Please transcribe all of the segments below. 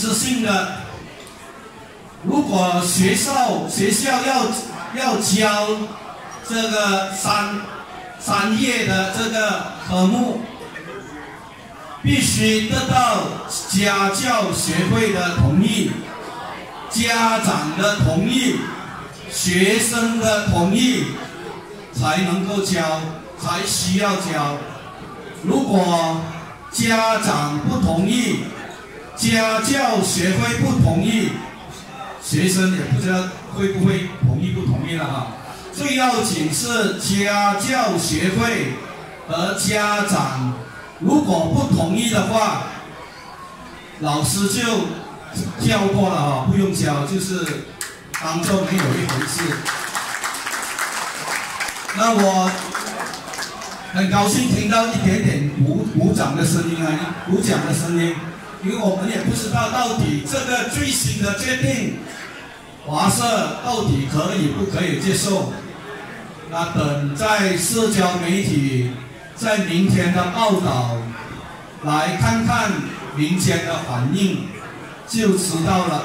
自信的。如果学校要教这个商业的这个科目，必须得到家教协会的同意、家长的同意、学生的同意，才能够教，才需要教。如果家长不同意，家教协会不同意，学生也不知道会不会同意不同意了哈。最要紧是家教协会和家长如果不同意的话，老师就跳过了哈，不用教，就是当做没有一回事。那我很高兴听到一点点鼓掌的声音啊，鼓掌的声音。 因为我们也不知道到底这个最新的决定，华社到底可以不可以接受？那等在社交媒体在明天的报道，来看看明天的反应，就知道了。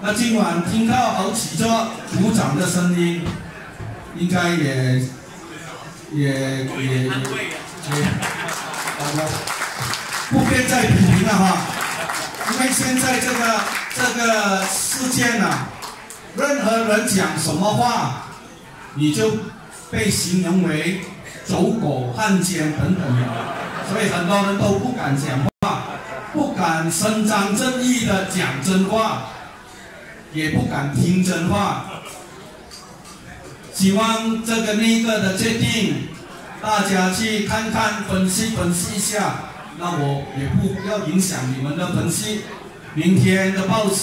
那今晚听到好几个鼓掌的声音，应该也不便再批评了哈。 因为现在这个事件啊，任何人讲什么话，你就被形容为走狗、汉奸等等，所以很多人都不敢讲话，不敢伸张正义的讲真话，也不敢听真话。希望这个那个的决定，大家去看看、分析一下。 那我也不要影响你们的分析。明天的报纸